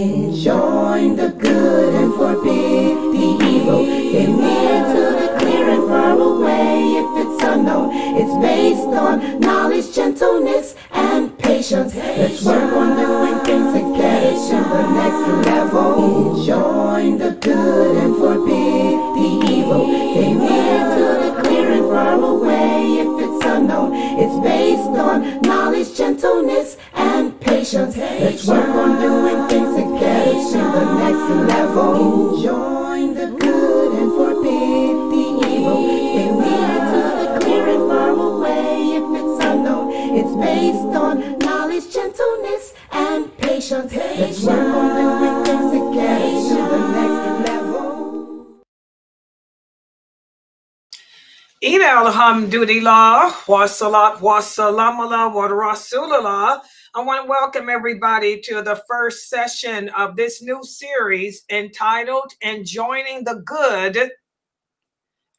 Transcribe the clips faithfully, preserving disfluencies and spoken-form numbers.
Enjoin the good and forbid the evil. Stay near to the clear and far away if it's unknown. It's based on knowledge, gentleness, and patience. Let's work on doing things and get it to the next level. Enjoin the good and forbid the evil. Stay near to the clear and far away if it's unknown. It's based on knowledge, gentleness, and patience. Let's work on doing things and get it to the next level. Enjoin the good and forbid the evil. Stay near to the clear and far away if it's unknown. It's based on knowledge, gentleness, and patience. Let's work on doing things and get it to the next level. Ina alhamdulillah, wa salat wa salamullah wa rasulullah. I want to welcome everybody to the first session of this new series entitled Enjoining the Good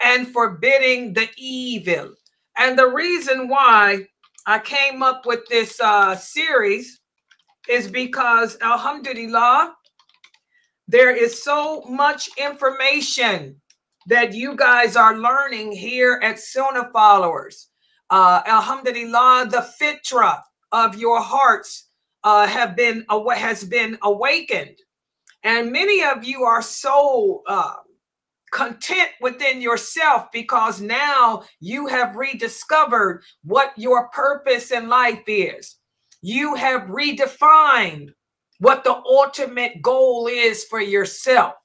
and Forbidding the Evil. And the reason why I came up with this uh, series is because, alhamdulillah, there is so much information that you guys are learning here at Sunnahfollowers. Uh, alhamdulillah, the fitnah of your hearts uh, have been uh, has been awakened, and many of you are so uh, content within yourself because now you have rediscovered what your purpose in life is. You have redefined what the ultimate goal is for yourself,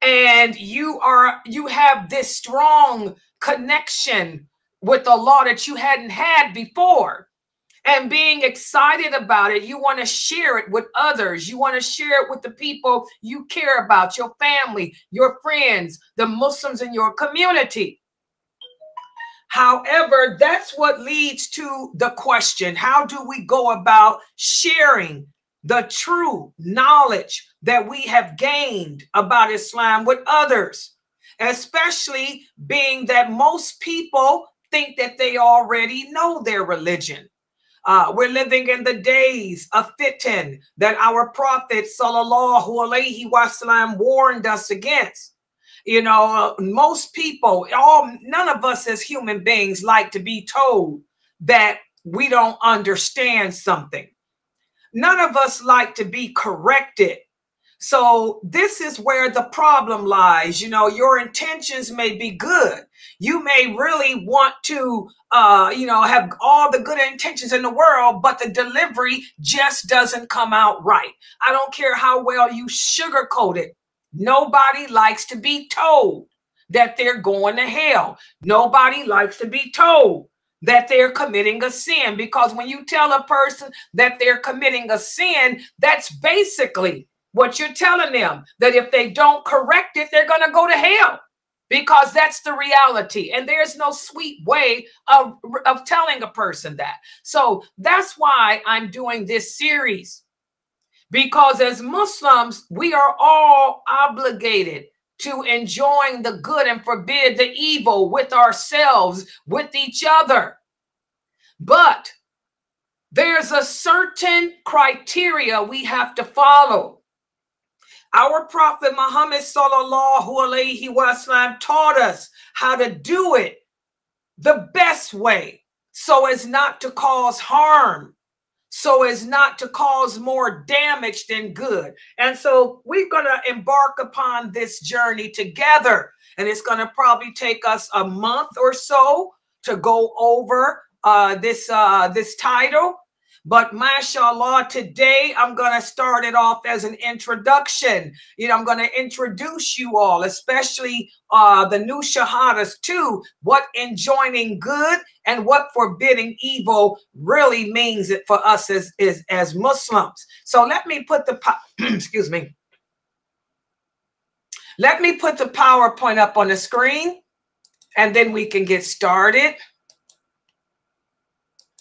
and you are you have this strong connection with Allah that you hadn't had before. And being excited about it, you want to share it with others. You want to share it with the people you care about, your family, your friends, the Muslims in your community. However, that's what leads to the question, how do we go about sharing the true knowledge that we have gained about Islam with others, especially being that most people think that they already know their religion. Uh, we're living in the days of fitnah that our Prophet sallallahu alaihi wasallam warned us against. You know, most people, all none of us as human beings like to be told that we don't understand something. None of us like to be corrected. So this is where the problem lies. You know, your intentions may be good. You may really want to, uh, you know, have all the good intentions in the world, but the delivery just doesn't come out right. I don't care how well you sugarcoat it. Nobody likes to be told that they're going to hell. Nobody likes to be told that they're committing a sin, because when you tell a person that they're committing a sin, that's basically what you're telling them, that if they don't correct it, they're going to go to hell, because that's the reality. And there's no sweet way of, of telling a person that. So that's why I'm doing this series, because as Muslims, we are all obligated to enjoin the good and forbid the evil with ourselves, with each other. But there's a certain criteria we have to follow. Our Prophet Muhammad sallallahu alaihi wasallam taught us how to do it the best way, so as not to cause harm, so as not to cause more damage than good. And so we're going to embark upon this journey together, and it's going to probably take us a month or so to go over uh, this uh, this title. But mashallah, today I'm going to start it off as an introduction. You know, I'm going to introduce you all, especially uh, the new Shahadas, to what enjoining good and what forbidding evil really means it for us as, as, as Muslims. So let me put the, excuse me. Let me put the PowerPoint up on the screen, and then we can get started.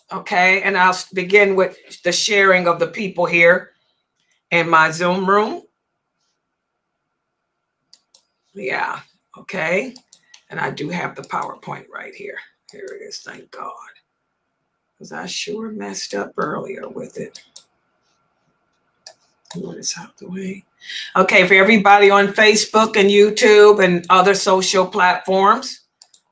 Okay, and I'll begin with the sharing of the people here in my Zoom room. Yeah, okay. And I do have the PowerPoint right here. Here it is, thank God. Because I sure messed up earlier with it. Move this out the way. Okay, for everybody on Facebook and YouTube and other social platforms,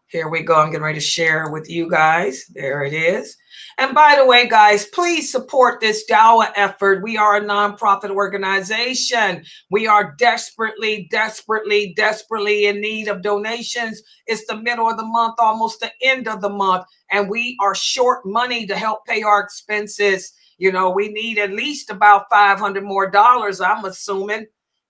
here we go. I'm getting ready to share with you guys. There it is. And by the way, guys, please support this dawah effort. We are a nonprofit organization. We are desperately, desperately, desperately in need of donations. It's the middle of the month, almost the end of the month, and we are short money to help pay our expenses. You know, we need at least about five hundred more dollars, I'm assuming.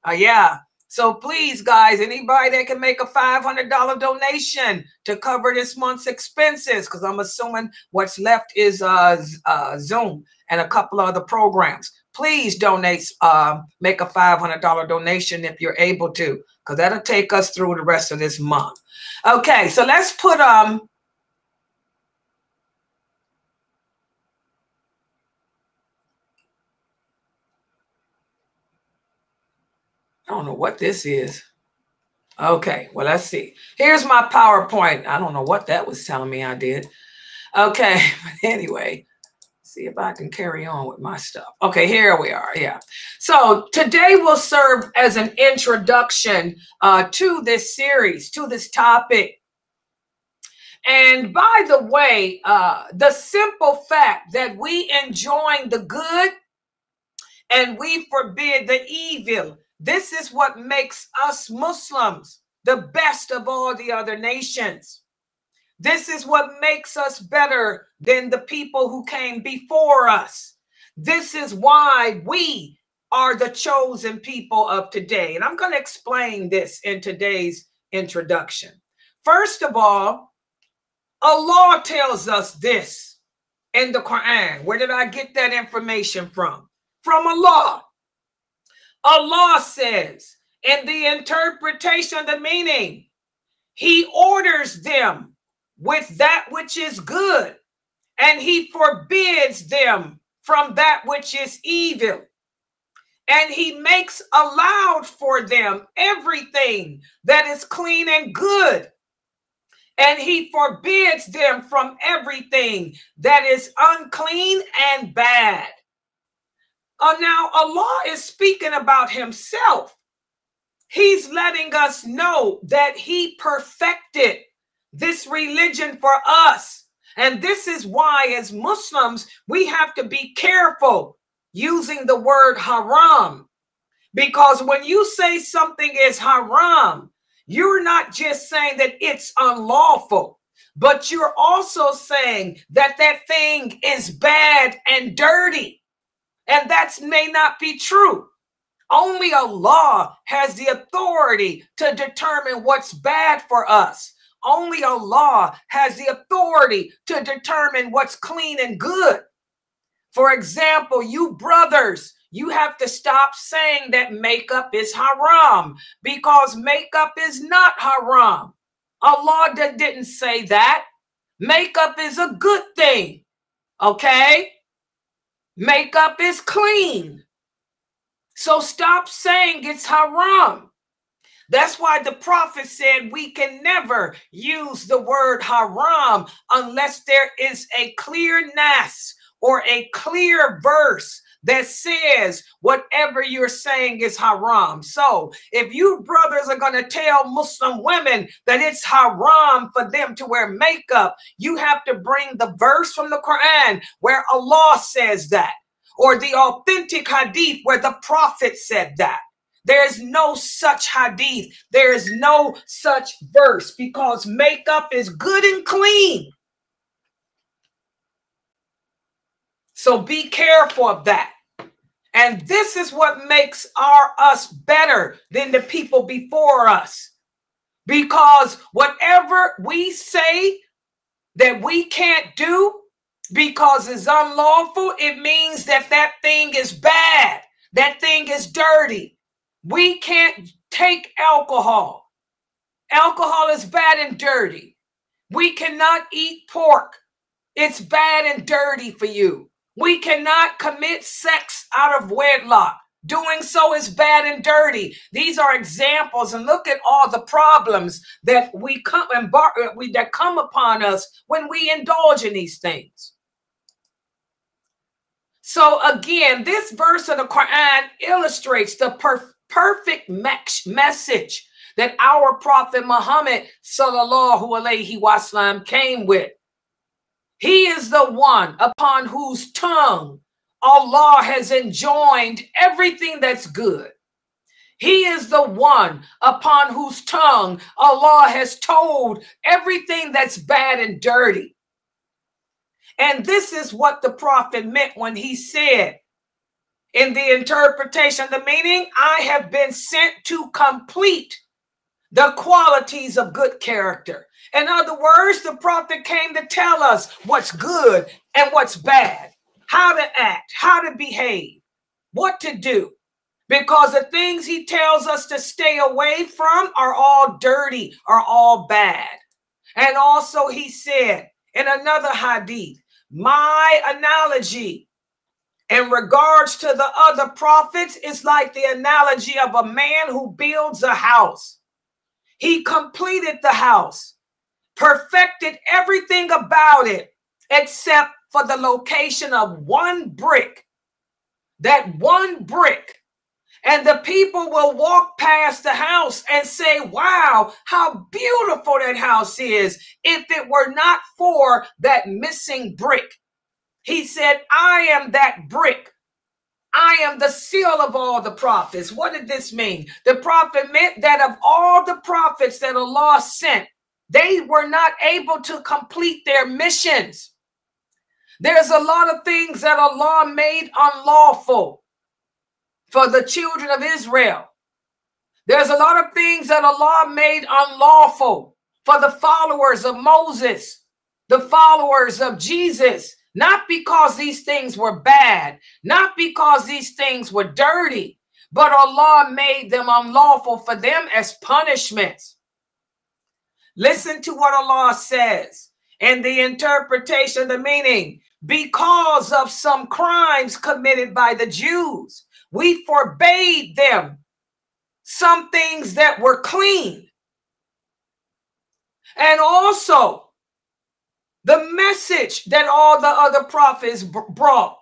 Uh, yeah. So please, guys, anybody that can make a five hundred dollar donation to cover this month's expenses, because I'm assuming what's left is uh, uh, Zoom and a couple other programs. Please donate, uh, make a five hundred dollar donation if you're able to, because that'll take us through the rest of this month. Okay, so let's put... um. I don't know what this is. Okay, well, let's see. Here's my PowerPoint. I don't know what that was telling me I did. Okay, but anyway, see if I can carry on with my stuff. Okay, here we are, yeah. So today will serve as an introduction uh, to this series, to this topic. And by the way, uh, the simple fact that we enjoin the good and we forbid the evil, this is what makes us Muslims the best of all the other nations. This is what makes us better than the people who came before us. This is why we are the chosen people of today. And I'm going to explain this in today's introduction. First of all, Allah tells us this in the Quran. Where did I get that information from? From Allah. Allah says, in the interpretation, the meaning, he orders them with that which is good, and he forbids them from that which is evil. And he makes allowed for them everything that is clean and good. And he forbids them from everything that is unclean and bad. Uh, now, Allah is speaking about himself. He's letting us know that he perfected this religion for us. And this is why, as Muslims, we have to be careful using the word haram. Because when you say something is haram, you're not just saying that it's unlawful, but you're also saying that that thing is bad and dirty. And that may not be true. Only Allah has the authority to determine what's bad for us. Only Allah has the authority to determine what's clean and good. For example, you brothers, you have to stop saying that makeup is haram, because makeup is not haram. Allah didn't say that. Makeup is a good thing, okay? Makeup is clean. So stop saying it's haram. That's why the prophet said we can never use the word haram unless there is a clear nass or a clear verse that says whatever you're saying is haram. So if you brothers are going to tell Muslim women that it's haram for them to wear makeup, you have to bring the verse from the Quran where Allah says that, or the authentic hadith where the prophet said that. There is no such hadith. There is no such verse, because makeup is good and clean. So be careful of that. And this is what makes our us better than the people before us. Because whatever we say that we can't do because it's unlawful, it means that that thing is bad. That thing is dirty. We can't take alcohol. Alcohol is bad and dirty. We cannot eat pork. It's bad and dirty for you. We cannot commit sex out of wedlock. Doing so is bad and dirty. These are examples, and look at all the problems that we come embark, we, that come upon us when we indulge in these things. So again, this verse of the Quran illustrates the per perfect message that our Prophet Muhammad sallallahu alaihi wasallam came with. He is the one upon whose tongue Allah has enjoined everything that's good. He is the one upon whose tongue Allah has told everything that's bad and dirty. And this is what the Prophet meant when he said, in the interpretation, the meaning, I have been sent to complete the qualities of good character. In other words, the Prophet came to tell us what's good and what's bad, how to act, how to behave, what to do. Because the things he tells us to stay away from are all dirty, are all bad. And also he said in another hadith, my analogy in regards to the other prophets is like the analogy of a man who builds a house. He completed the house, perfected everything about it, except for the location of one brick, that one brick. And the people will walk past the house and say, wow, how beautiful that house is, if it were not for that missing brick. He said, I am that brick. I am the seal of all the prophets. What did this mean? The prophet meant that of all the prophets that Allah sent, they were not able to complete their missions. There's a lot of things that Allah made unlawful for the children of Israel. There's a lot of things that Allah made unlawful for the followers of Moses, the followers of Jesus, not because these things were bad, not because these things were dirty, but Allah made them unlawful for them as punishments. Listen to what Allah says in the interpretation, the meaning, because of some crimes committed by the Jews, we forbade them some things that were clean. And also the message that all the other prophets brought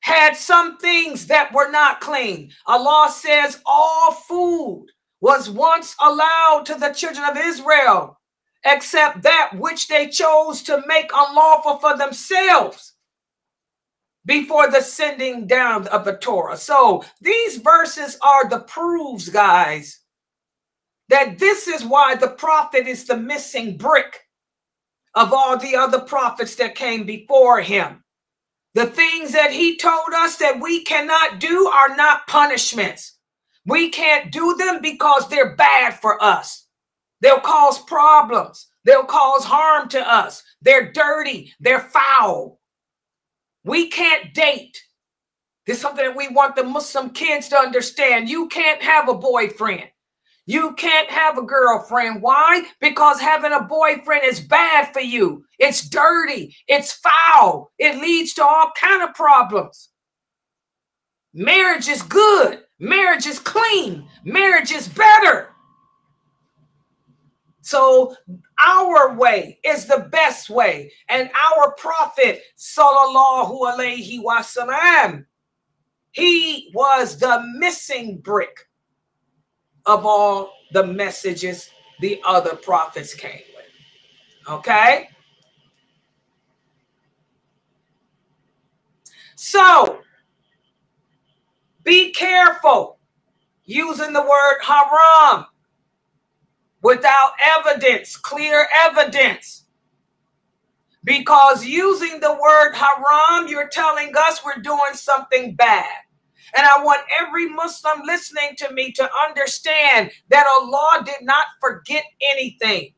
had some things that were not clean. Allah says all food was once allowed to the children of Israel, except that which they chose to make unlawful for themselves before the sending down of the Torah. So these verses are the proofs, guys, that this is why the prophet is the missing brick of all the other prophets that came before him. The things that he told us that we cannot do are not punishments. We can't do them because they're bad for us. They'll cause problems. They'll cause harm to us. They're dirty. They're foul. We can't date. This is something that we want the Muslim kids to understand. You can't have a boyfriend. You can't have a girlfriend. Why? Because having a boyfriend is bad for you. It's dirty. It's foul. It leads to all kinds of problems. Marriage is good. Marriage is clean. Marriage is better. So our way is the best way. And our prophet, sallallahu alaihi wasallam, he was the missing brick of all the messages the other prophets came with. Okay? So be careful using the word haram without evidence, clear evidence. Because using the word haram, you're telling us we're doing something bad. And I want every Muslim listening to me to understand that Allah did not forget anything.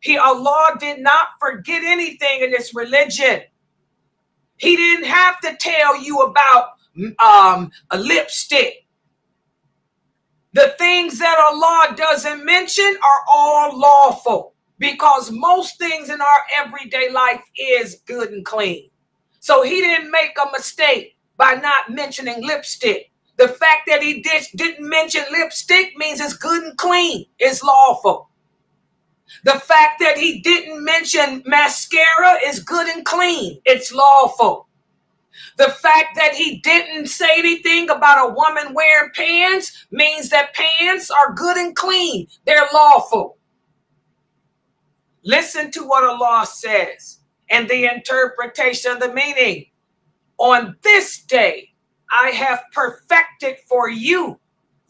He, Allah did not forget anything in this religion. He didn't have to tell you about um, a lipstick. The things that Allah doesn't mention are all lawful, because most things in our everyday life is good and clean. So he didn't make a mistake by not mentioning lipstick. The fact that he did, didn't mention lipstick means it's good and clean. It's lawful. The fact that he didn't mention mascara is good and clean. It's lawful. The fact that he didn't say anything about a woman wearing pants means that pants are good and clean. They're lawful. Listen to what Allah says and the interpretation of the meaning. On this day, I have perfected for you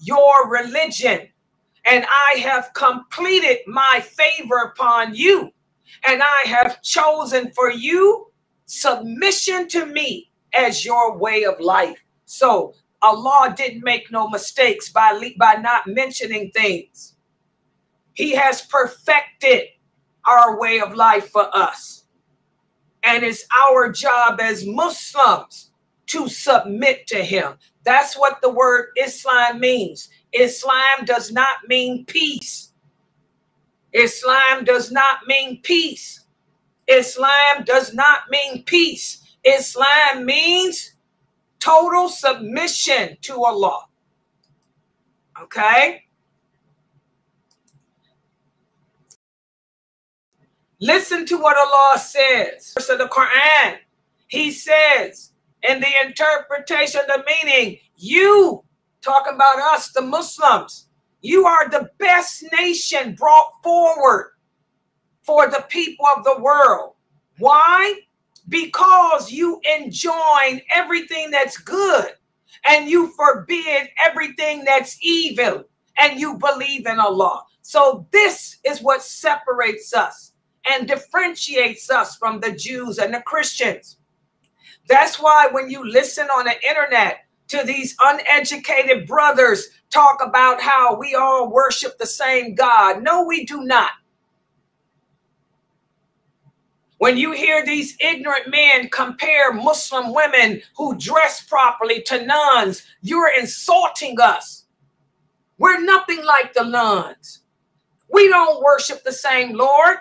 your religion, and I have completed my favor upon you, and I have chosen for you submission to me as your way of life. So Allah didn't make no mistakes by, by not mentioning things. He has perfected our way of life for us. And it's our job as Muslims to submit to him. That's what the word Islam means. Islam does not mean peace. Islam does not mean peace. Islam does not mean peace. Islam means total submission to Allah. Okay? Listen to what Allah says. Verse of the Quran. He says, in the interpretation, the meaning, you, talking about us, the Muslims, you are the best nation brought forward for the people of the world. Why? Because you enjoin everything that's good and you forbid everything that's evil and you believe in Allah. So this is what separates us and differentiates us from the Jews and the Christians. That's why when you listen on the internet to these uneducated brothers talk about how we all worship the same God. No, we do not. When you hear these ignorant men compare Muslim women who dress properly to nuns, you're insulting us. We're nothing like the nuns. We don't worship the same Lord.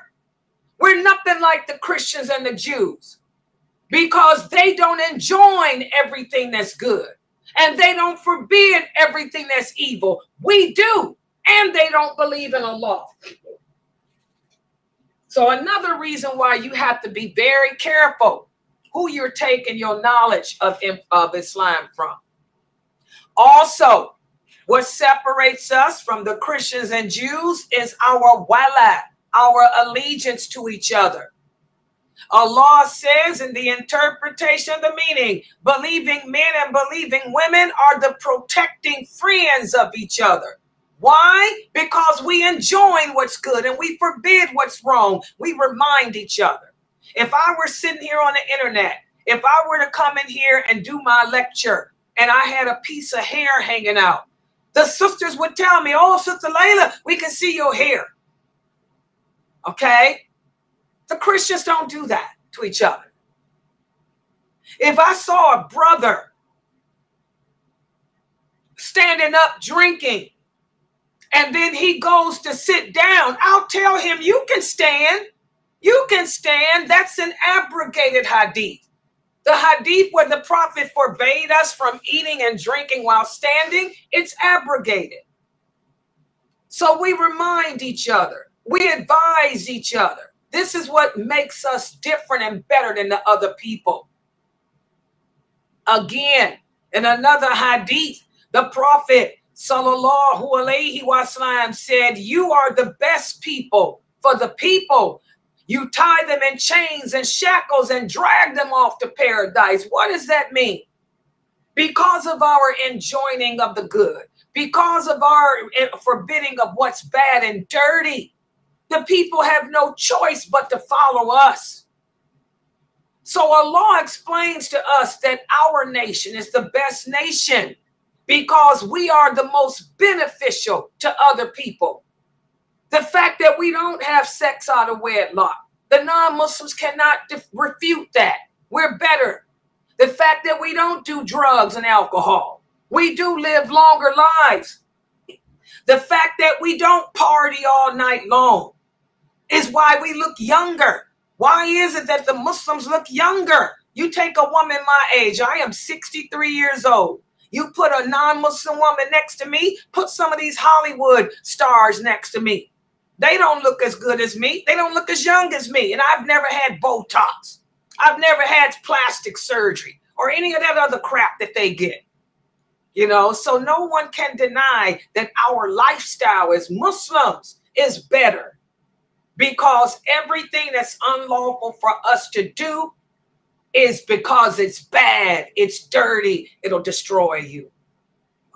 We're nothing like the Christians and the Jews because they don't enjoin everything that's good. And they don't forbid everything that's evil. We do. And they don't believe in Allah. So another reason why you have to be very careful who you're taking your knowledge of, of Islam from. Also, what separates us from the Christians and Jews is our wala, our allegiance to each other. Allah says in the interpretation of the meaning, believing men and believing women are the protecting friends of each other. Why? Because we enjoin what's good and we forbid what's wrong. We remind each other. If I were sitting here on the internet, if I were to come in here and do my lecture and I had a piece of hair hanging out, the sisters would tell me, oh, Sister Layla, we can see your hair. Okay? The Christians don't do that to each other. If I saw a brother standing up drinking and then he goes to sit down, I'll tell him, you can stand. You can stand. That's an abrogated hadith. The hadith where the prophet forbade us from eating and drinking while standing, it's abrogated. So we remind each other. We advise each other. This is what makes us different and better than the other people. Again, in another hadith, the Prophet sallallahu alaihi wasallam said, you are the best people for the people. You tie them in chains and shackles and drag them off to paradise. What does that mean? Because of our enjoining of the good, because of our forbidding of what's bad and dirty, the people have no choice but to follow us. So Allah explains to us that our nation is the best nation because we are the most beneficial to other people. The fact that we don't have sex out of wedlock, the non-Muslims cannot refute that. We're better. The fact that we don't do drugs and alcohol, we do live longer lives. The fact that we don't party all night long is why we look younger. Why is it that the Muslims look younger? You take a woman my age, I am sixty-three years old. You put a non-Muslim woman next to me, put some of these Hollywood stars next to me. They don't look as good as me. They don't look as young as me. And I've never had Botox. I've never had plastic surgery or any of that other crap that they get. You know, so no one can deny that our lifestyle as Muslims is better, because everything that's unlawful for us to do is because it's bad, it's dirty, it'll destroy you.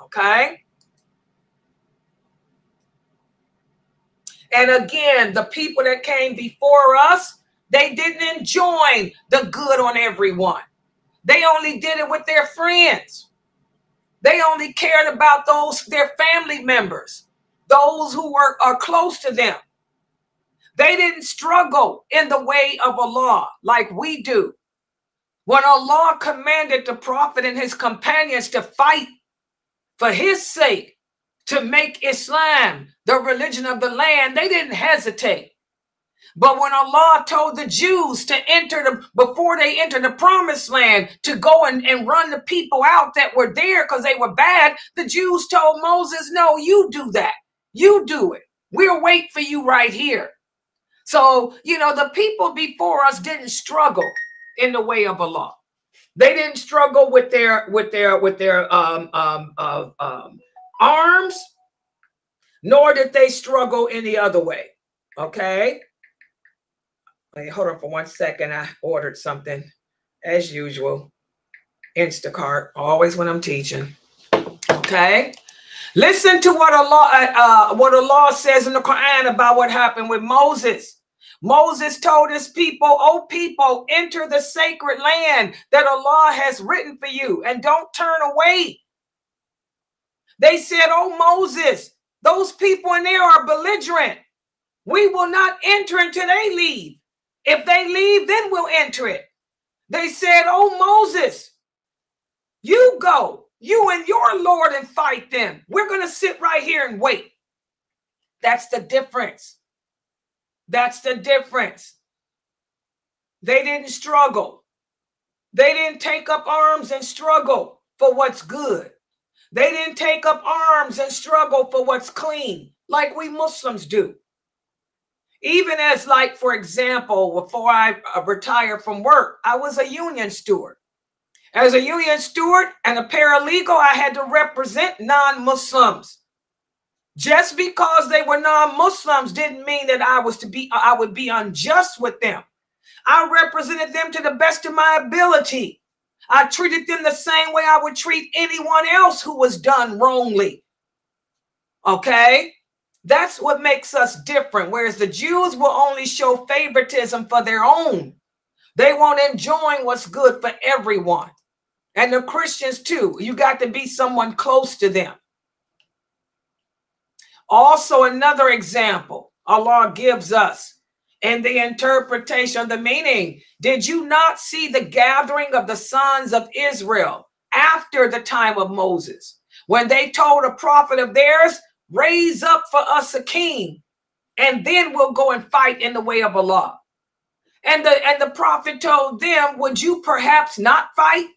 Okay? And again, the people that came before us, they didn't enjoin the good on everyone. They only did it with their friends. They only cared about those, their family members, those who were, are close to them. They didn't struggle in the way of Allah like we do. When Allah commanded the Prophet and his companions to fight for his sake, to make Islam the religion of the land, they didn't hesitate. But when Allah told the Jews to enter the, before they entered the promised land, to go and, and run the people out that were there because they were bad, the Jews told Moses, no, you do that. You do it. We'll wait for you right here. So, you know, the people before us didn't struggle in the way of Allah. They didn't struggle with their, with their, with their um, um, uh, um, arms, nor did they struggle any other way. Okay. Wait, hold on for one second. I ordered something as usual. Instacart, always when I'm teaching. Okay. Listen to what Allah, uh, what Allah says in the Quran about what happened with Moses. Moses told his people, "O people, enter the sacred land that Allah has written for you and don't turn away." They said, "Oh Moses, those people in there are belligerent. We will not enter until they leave. If they leave, then we'll enter it." They said, "Oh Moses, you go. You and your Lord and fight them. We're going to sit right here and wait." That's the difference. That's the difference. They didn't struggle. They didn't take up arms and struggle for what's good. They didn't take up arms and struggle for what's clean, like we Muslims do. Even as, like, for example, before I retired from work, I was a union steward. As a union steward and a paralegal, I had to represent non-Muslims. Just because they were non-Muslims didn't mean that I was to be, I would be unjust with them. I represented them to the best of my ability. I treated them the same way I would treat anyone else who was done wrongly. Okay? That's what makes us different. Whereas the Jews will only show favoritism for their own. They won't enjoin what's good for everyone. And the Christians too, you got to be someone close to them. Also, another example Allah gives us in the interpretation of the meaning. Did you not see the gathering of the sons of Israel after the time of Moses, when they told a prophet of theirs, "Raise up for us a king, and then we'll go and fight in the way of Allah"? And the, and the prophet told them, "Would you perhaps not fight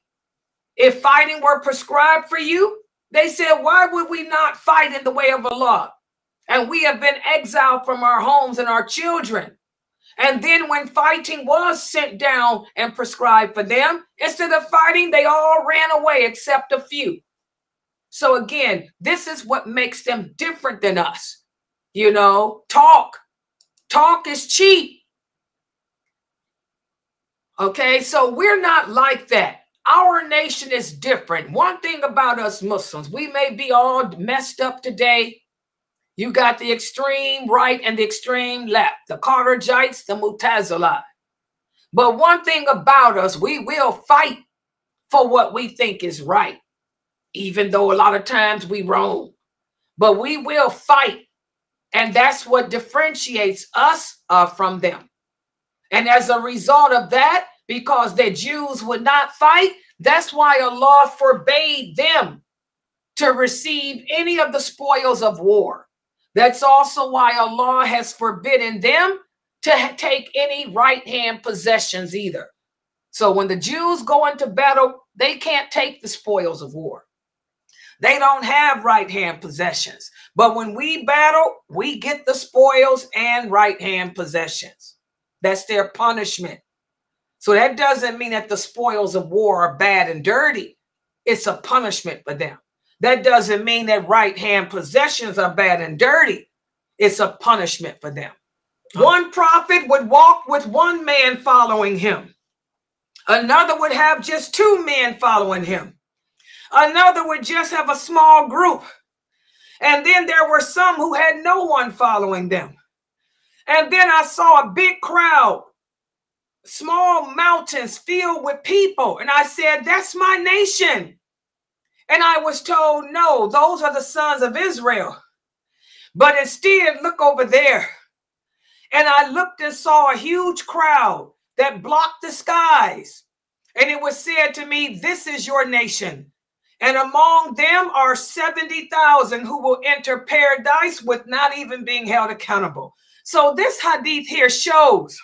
if fighting were prescribed for you?" They said, "Why would we not fight in the way of Allah? And we have been exiled from our homes and our children." And then when fighting was sent down and prescribed for them, instead of fighting, they all ran away except a few. So again, this is what makes them different than us. You know, talk. Talk is cheap. Okay, so we're not like that. Our nation is different. One thing about us Muslims, we may be all messed up today. You got the extreme right and the extreme left, the Kharijites, the Mu'tazila. But one thing about us, we will fight for what we think is right, even though a lot of times we wrong. But we will fight, and that's what differentiates us uh, from them. And as a result of that, because the Jews would not fight, that's why Allah forbade them to receive any of the spoils of war. That's also why Allah has forbidden them to take any right-hand possessions either. So when the Jews go into battle, they can't take the spoils of war. They don't have right-hand possessions. But when we battle, we get the spoils and right-hand possessions. That's their punishment. So that doesn't mean that the spoils of war are bad and dirty. It's a punishment for them. That doesn't mean that right-hand possessions are bad and dirty. It's a punishment for them. Huh. One prophet would walk with one man following him. Another would have just two men following him. Another would just have a small group. And then there were some who had no one following them. And then I saw a big crowd, small mountains filled with people. And I said, that's my nation. And I was told, no, those are the sons of Israel. But instead, look over there. And I looked and saw a huge crowd that blocked the skies. And it was said to me, this is your nation. And among them are seventy thousand who will enter paradise with not even being held accountable. So this hadith here shows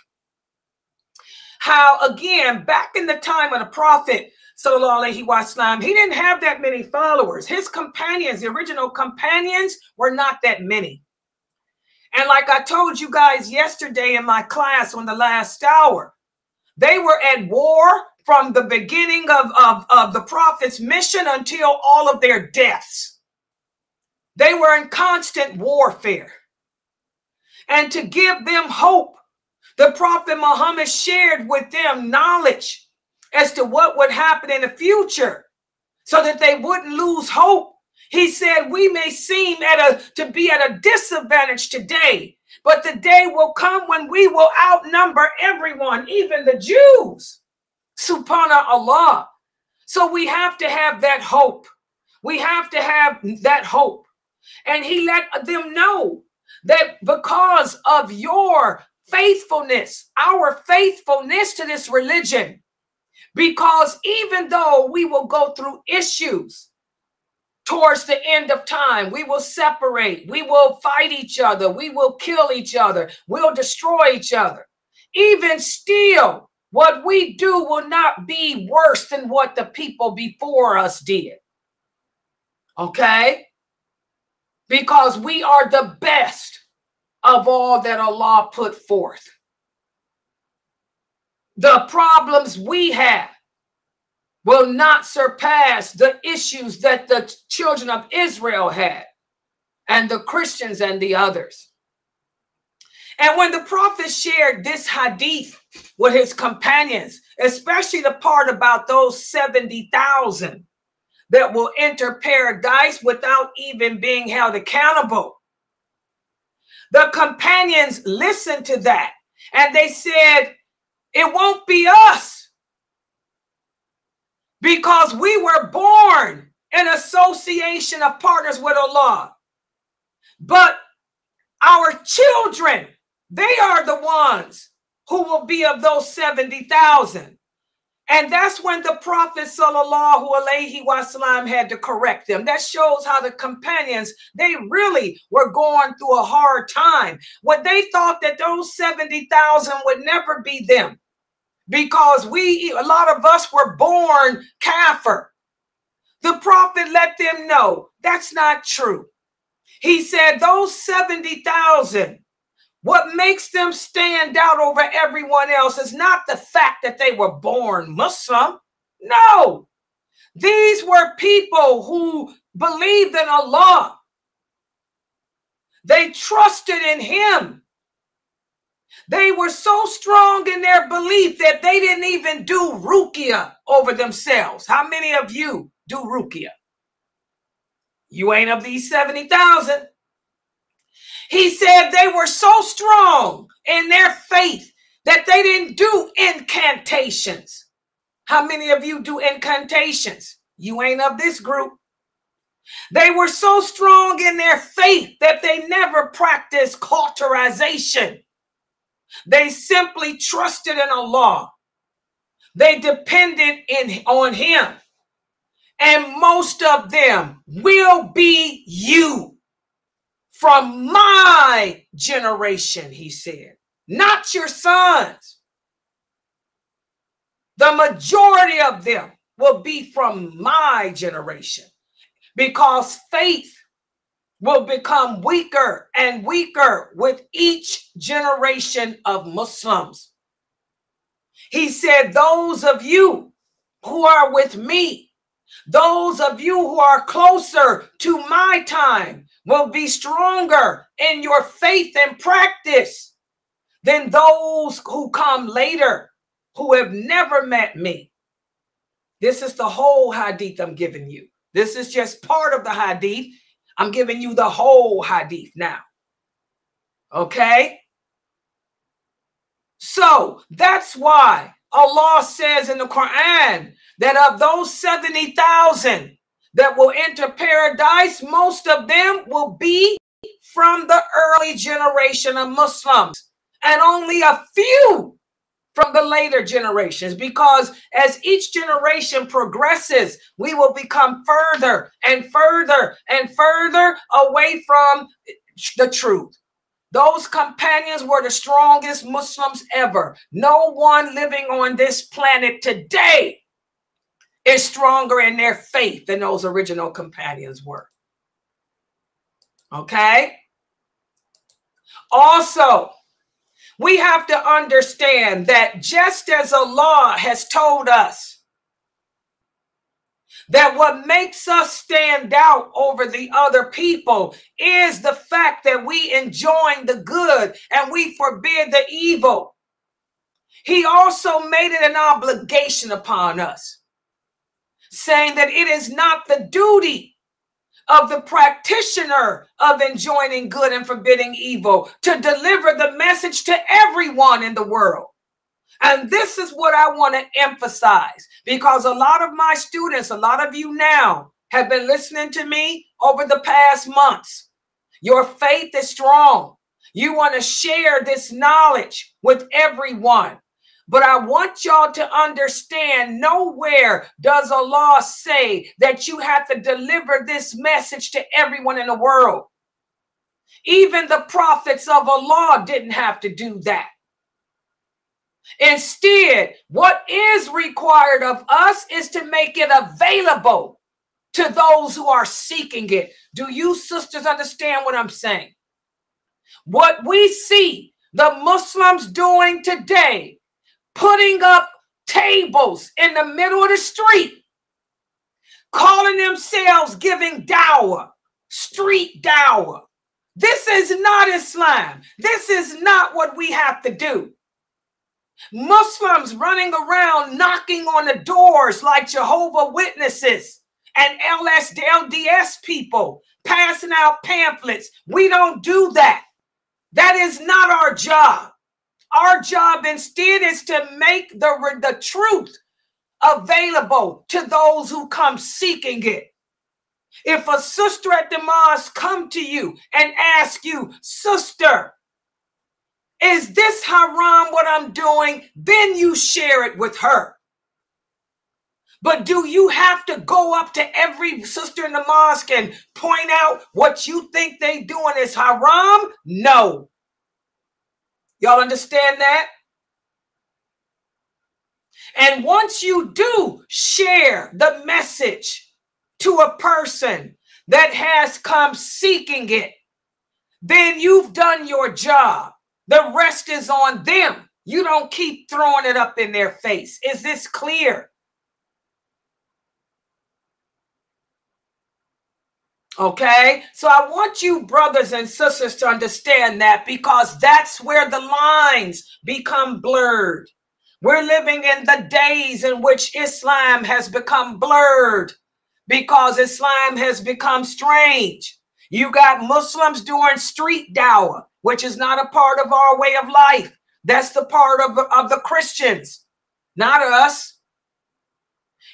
how, again, back in the time of the prophet, sallallahu alaihi wasallam, he didn't have that many followers. His companions, the original companions, were not that many. And like I told you guys yesterday in my class on the last hour, they were at war from the beginning of, of, of the prophet's mission until all of their deaths. They were in constant warfare. And to give them hope, the Prophet Muhammad shared with them knowledge as to what would happen in the future so that they wouldn't lose hope. He said, we may seem at a, to be at a disadvantage today, but the day will come when we will outnumber everyone, even the Jews. Subhanallah. So we have to have that hope. We have to have that hope. And he let them know that because of your faithfulness, our faithfulness to this religion, because even though we will go through issues towards the end of time, we will separate, we will fight each other, we will kill each other, we'll destroy each other. Even still, what we do will not be worse than what the people before us did. Okay? Because we are the best of all that Allah put forth. The problems we have will not surpass the issues that the children of Israel had, and the Christians and the others. And when the prophet shared this hadith with his companions, especially the part about those seventy thousand that will enter paradise without even being held accountable, the companions listened to that and they said, it won't be us, because we were born in association of partners with Allah. But our children, they are the ones who will be of those seventy thousand. And that's when the Prophet sallallahu alaihi wasallam had to correct them. That shows how the companions, they really were going through a hard time. When they thought that those seventy thousand would never be them, because we, a lot of us were born Kafir. The Prophet let them know that's not true. He said those seventy thousand, what makes them stand out over everyone else is not the fact that they were born Muslim. No, these were people who believed in Allah. They trusted in Him. They were so strong in their belief that they didn't even do rukia over themselves. How many of you do rukia? You ain't of these seventy thousand. He said they were so strong in their faith that they didn't do incantations. How many of you do incantations? You ain't of this group. They were so strong in their faith that they never practiced cauterization. They simply trusted in Allah. They depended in, on Him. And most of them will be you from my generation, he said, not your sons. The majority of them will be from my generation, because faith will become weaker and weaker with each generation of Muslims. He said, those of you who are with me, those of you who are closer to my time will be stronger in your faith and practice than those who come later, who have never met me. This is the whole hadith I'm giving you. This is just part of the hadith. I'm giving you the whole hadith now. Okay? So that's why Allah says in the Quran that of those seventy thousand that will enter paradise, most of them will be from the early generation of Muslims and only a few from the later generations, because as each generation progresses, we will become further and further and further away from the truth. Those companions were the strongest Muslims ever. No one living on this planet today is stronger in their faith than those original companions were. Okay? Also, we have to understand that just as Allah has told us that what makes us stand out over the other people is the fact that we enjoin the good and we forbid the evil, He also made it an obligation upon us, saying that it is not the duty of the practitioner of enjoining good and forbidding evil to deliver the message to everyone in the world. And this is what I want to emphasize, because a lot of my students, a lot of you now have been listening to me over the past months. Your faith is strong. You want to share this knowledge with everyone. But I want y'all to understand, nowhere does Allah say that you have to deliver this message to everyone in the world. Even the prophets of Allah didn't have to do that. Instead, what is required of us is to make it available to those who are seeking it. Do you sisters understand what I'm saying? What we see the Muslims doing today, putting up tables in the middle of the street, calling themselves giving dawah, street dawah. This is not Islam. This is not what we have to do. Muslims running around knocking on the doors like Jehovah's Witnesses and L S D L D S people, passing out pamphlets. We don't do that. That is not our job. Our job instead is to make the, the truth available to those who come seeking it. If a sister at the mosque come to you and ask you, sister, is this haram what I'm doing? Then you share it with her. But do you have to go up to every sister in the mosque and point out what you think they doing is haram? No. Y'all understand that? And once you do share the message to a person that has come seeking it, then you've done your job. The rest is on them. You don't keep throwing it up in their face. Is this clear? Okay, so I want you brothers and sisters to understand that, because that's where the lines become blurred. We're living in the days in which Islam has become blurred because Islam has become strange. You got Muslims doing street dawah, which is not a part of our way of life. That's the part of, of the Christians, not us.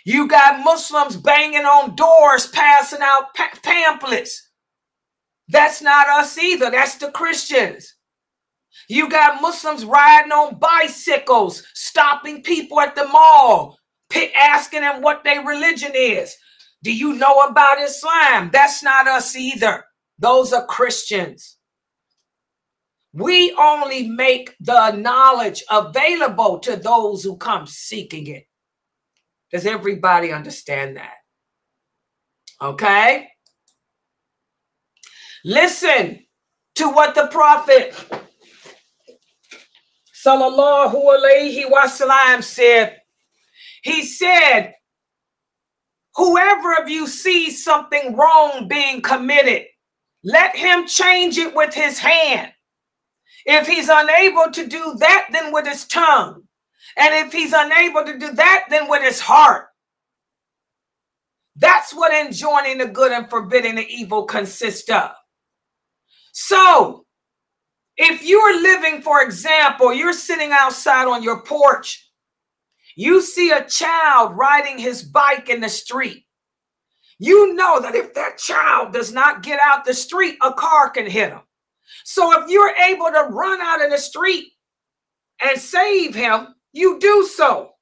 You got Muslims banging on doors, passing out pa pamphlets. That's not us either. That's the Christians. You got Muslims riding on bicycles, stopping people at the mall, asking them what their religion is. Do you know about Islam? That's not us either. Those are Christians. We only make the knowledge available to those who come seeking it. Does everybody understand that? Okay? Listen to what the Prophet sallallahu alayhi wasallam said, he said, whoever of you sees something wrong being committed, let him change it with his hand. If he's unable to do that, then with his tongue. And if he's unable to do that, then with his heart. That's what enjoining the good and forbidding the evil consists of. So if you're living, for example, you're sitting outside on your porch, you see a child riding his bike in the street. You know that if that child does not get out the street, a car can hit him. So if you're able to run out in the street and save him, you do so.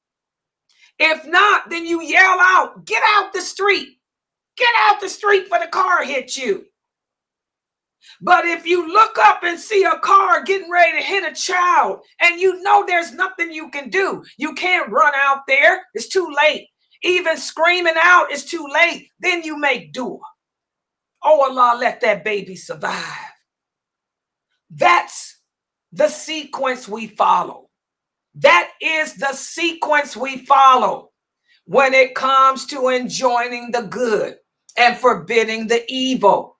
If not, then you yell out, get out the street. Get out the street for the car hit you. But if you look up and see a car getting ready to hit a child and you know there's nothing you can do, you can't run out there, it's too late. Even screaming out is too late. Then you make dua. Oh Allah, let that baby survive. That's the sequence we follow. That is the sequence we follow when it comes to enjoining the good and forbidding the evil.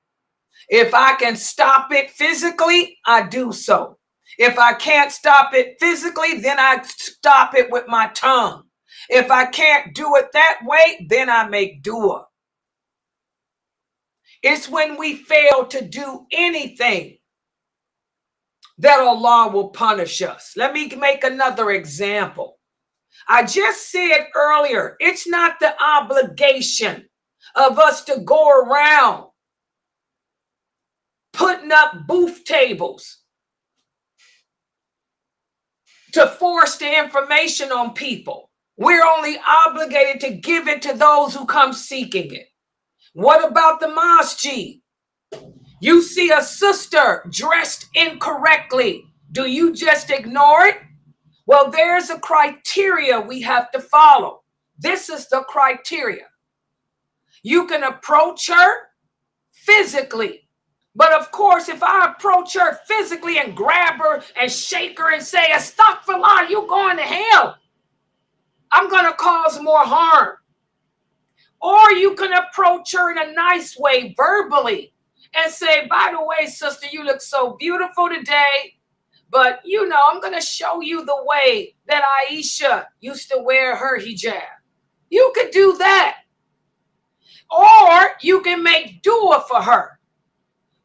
If I can stop it physically, I do so. If I can't stop it physically, then I stop it with my tongue. If I can't do it that way, then I make dua. It's when we fail to do anything that Allah will punish us. Let me make another example. I just said earlier, it's not the obligation of us to go around putting up booth tables to force the information on people. We're only obligated to give it to those who come seeking it. What about the masjid? You see a sister dressed incorrectly. Do you just ignore it? Well, there's a criteria we have to follow. This is the criteria. You can approach her physically. But of course, if I approach her physically and grab her and shake her and say, Astaghfirullah, you're going to hell, I'm going to cause more harm. Or you can approach her in a nice way verbally and say, by the way, sister, you look so beautiful today, but you know, I'm going to show you the way that Aisha used to wear her hijab. You could do that. Or you can make dua for her.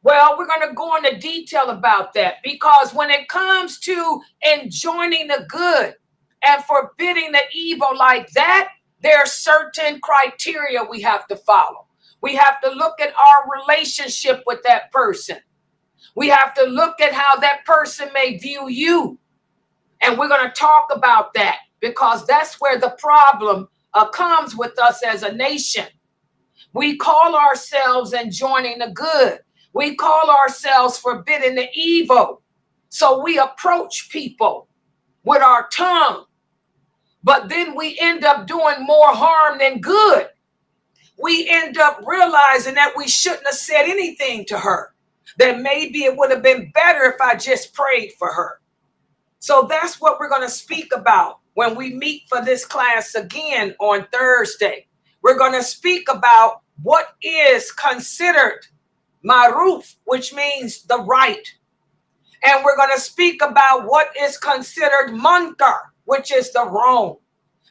Well, we're going to go into detail about that, because when it comes to enjoining the good and forbidding the evil like that, there are certain criteria we have to follow. We have to look at our relationship with that person. We have to look at how that person may view you. And we're going to talk about that, because that's where the problem uh, comes with us as a nation. We call ourselves enjoining the good. We call ourselves forbidding the evil. So we approach people with our tongue, but then we end up doing more harm than good. We end up realizing that we shouldn't have said anything to her, that maybe it would have been better if I just prayed for her. So that's what we're going to speak about when we meet for this class again on Thursday. We're going to speak about what is considered maruf, which means the right. And we're going to speak about what is considered munkar, which is the wrong.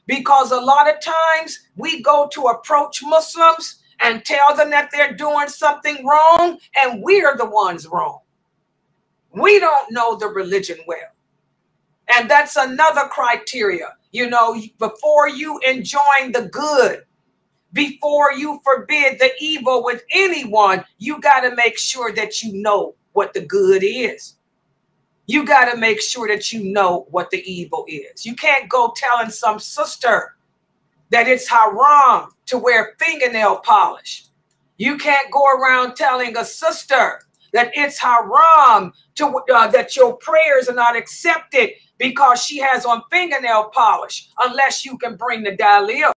Because a lot of times we go to approach Muslims and tell them that they're doing something wrong, and we're the ones wrong. We don't know the religion well. And that's another criteria. You know, before you enjoin the good, before you forbid the evil with anyone, you got to make sure that you know what the good is. You got to make sure that you know what the evil is. You can't go telling some sister that it's haram to wear fingernail polish. You can't go around telling a sister that it's haram to uh, that your prayers are not accepted because she has on fingernail polish, unless you can bring the dalil.